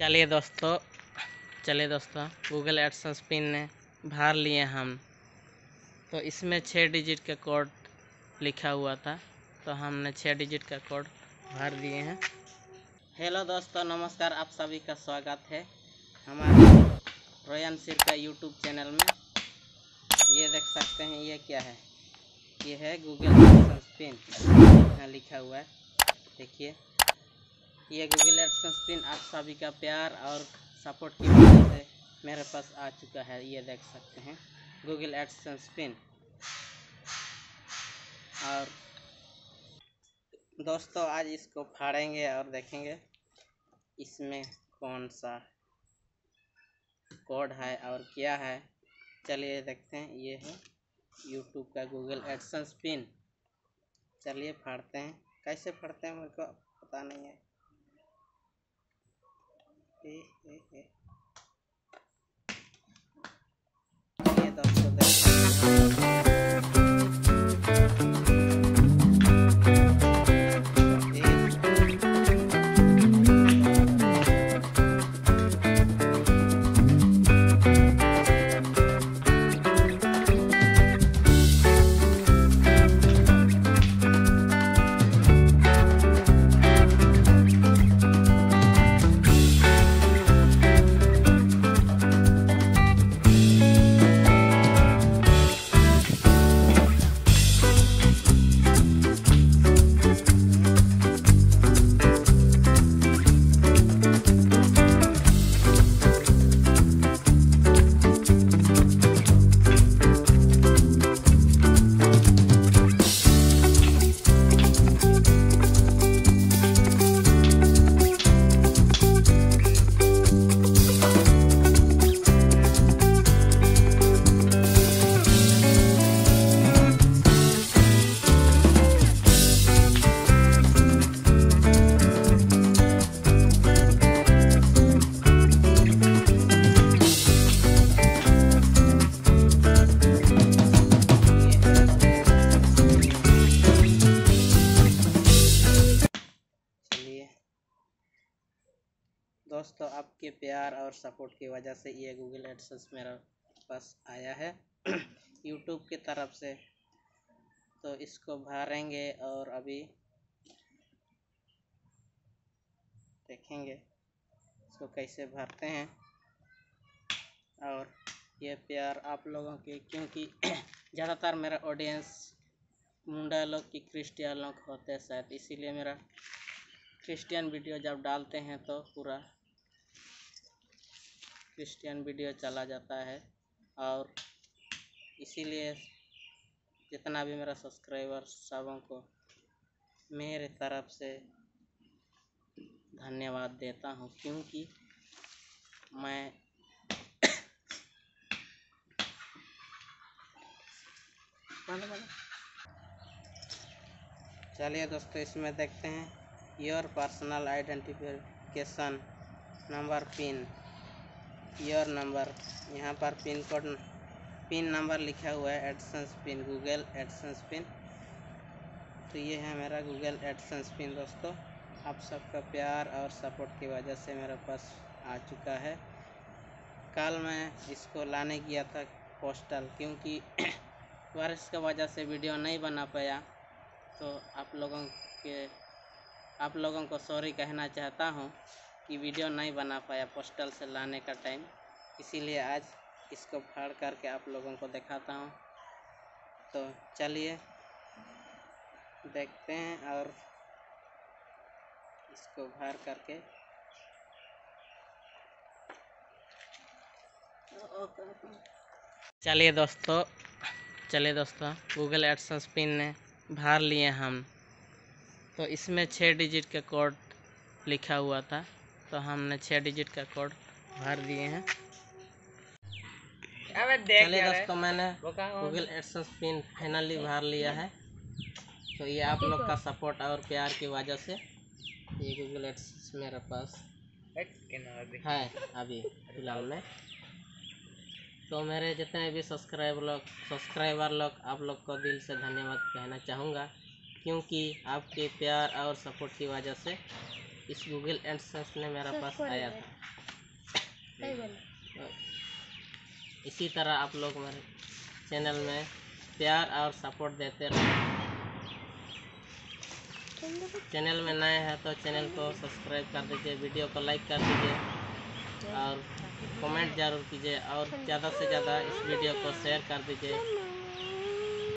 चलिए दोस्तों Google AdSense pin ने भर लिए हम। तो इसमें 6 डिजिट का कोड लिखा हुआ था, तो हमने 6 डिजिट का कोड भर दिए हैं। हेलो दोस्तों, नमस्कार, आप सभी का स्वागत है हमारे रोयन सिर का यूट्यूब चैनल में। ये देख सकते हैं ये क्या है, ये है गूगल एडसेंस पिन, यहाँ लिखा हुआ है। देखिए ये गूगल एडसेंस पिन आप सभी का प्यार और सपोर्ट की वजह से मेरे पास आ चुका है। ये देख सकते हैं गूगल एडसेंस पिन। और दोस्तों आज इसको फाड़ेंगे और देखेंगे इसमें कौन सा कोड है और क्या है। चलिए देखते हैं। ये है YouTube का गूगल एडसेंस पिन। चलिए फाड़ते हैं। कैसे फाड़ते हैं मुझको पता नहीं है। ये दोस्तों दोस्तों आपके प्यार और सपोर्ट की वजह से ये गूगल एडसेंस मेरा पास आया है यूट्यूब की तरफ से। तो इसको भरेंगे और अभी देखेंगे इसको कैसे भरते हैं। और ये प्यार आप लोगों के, क्योंकि ज़्यादातर मेरा ऑडियंस मुंडा लोग की क्रिश्चियन लोग होते हैं शायद, इसीलिए मेरा क्रिश्चियन वीडियो जब डालते हैं तो पूरा क्रिश्चियन वीडियो चला जाता है। और इसीलिए जितना भी मेरा सब्सक्राइबर सबों को मेरे तरफ से धन्यवाद देता हूं, क्योंकि मैं चलिए दोस्तों इसमें देखते हैं। Your personal identification number pin, your number, यहाँ पर पिन कोड पिन नंबर लिखा हुआ है। AdSense pin, Google AdSense pin. तो ये है मेरा गूगल एडसेंस पिन। दोस्तों आप सबका प्यार और सपोर्ट की वजह से मेरे पास आ चुका है। कल मैं इसको लाने गया था पोस्टल, क्योंकि बारिश की वजह से वीडियो नहीं बना पाया। तो आप लोगों को सॉरी कहना चाहता हूँ कि वीडियो नहीं बना पाया पोस्टल से लाने का टाइम, इसीलिए आज इसको फाड़ करके आप लोगों को दिखाता हूँ। तो चलिए देखते हैं और इसको फाड़ करके चलिए दोस्तों गूगल एडसेंस पिन ने भर लिए हम। तो इसमें 6 डिजिट का कोड लिखा हुआ था, तो हमने 6 डिजिट का कोड भर दिए हैं। चलिए दोस्तों मैंने गूगल एडसेंस पिन फाइनली भर लिया है। तो ये आप लोग का सपोर्ट और प्यार की वजह से ये गूगल एडसेंस मेरे पास है अभी फिलहाल में। तो मेरे जितने भी सब्सक्राइबर लोग आप लोग को दिल से धन्यवाद कहना चाहूँगा, क्योंकि आपके प्यार और सपोर्ट की वजह से इस गूगल एडसेंस में मेरा पास आया था। इसी तरह आप लोग मेरे चैनल में प्यार और सपोर्ट देते रहो। चैनल में नए हैं तो चैनल को सब्सक्राइब कर दीजिए, वीडियो को लाइक कर दीजिए और कमेंट जरूर कीजिए और ज़्यादा से ज़्यादा इस वीडियो को शेयर कर दीजिए।